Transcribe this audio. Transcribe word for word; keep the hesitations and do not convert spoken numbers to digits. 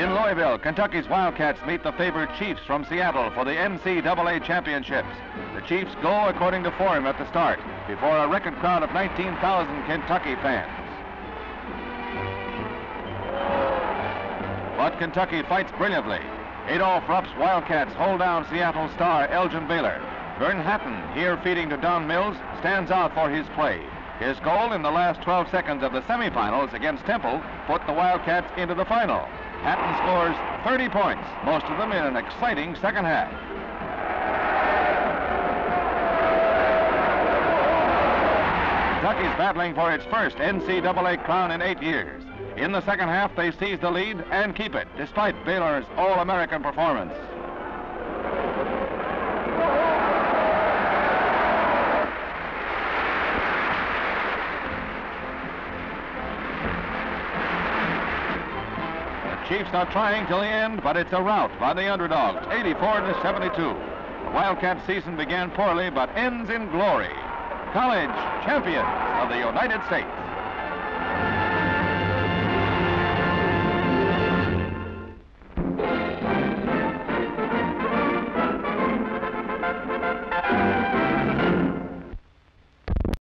In Louisville, Kentucky's Wildcats meet the favored Chiefs from Seattle for the N C double A championships. The Chiefs go according to form at the start, before a record crowd of nineteen thousand Kentucky fans. But Kentucky fights brilliantly. Adolf Rupp's Wildcats hold down Seattle star Elgin Baylor. Vernon Hatton, here feeding to Don Mills, stands out for his play. His goal in the last twelve seconds of the semifinals against Temple put the Wildcats into the final. Hatton scores thirty points, most of them in an exciting second half. Kentucky's battling for its first N C double A crown in eight years. In the second half, they seize the lead and keep it, despite Baylor's All-American performance. Chiefs are trying till the end, but it's a rout by the underdogs, eighty-four to seventy-two. The Wildcat season began poorly, but ends in glory. College champions of the United States.